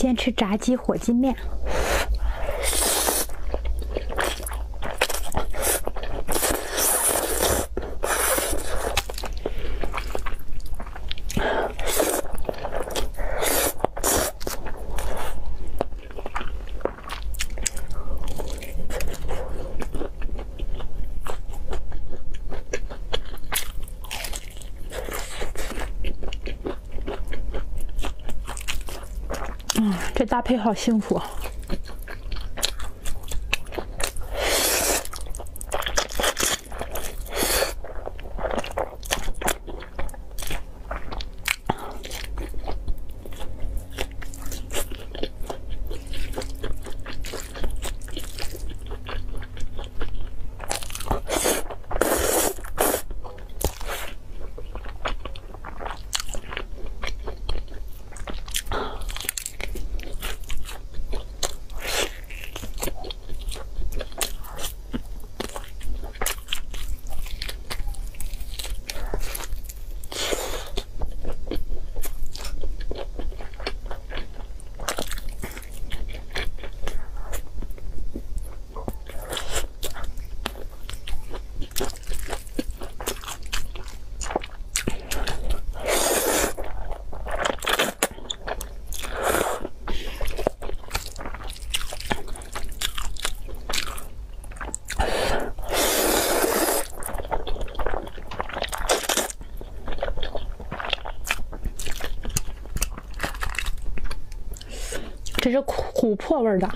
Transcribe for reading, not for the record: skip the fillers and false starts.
今天吃炸鸡火鸡面。 这搭配好幸福。这是琥珀味的。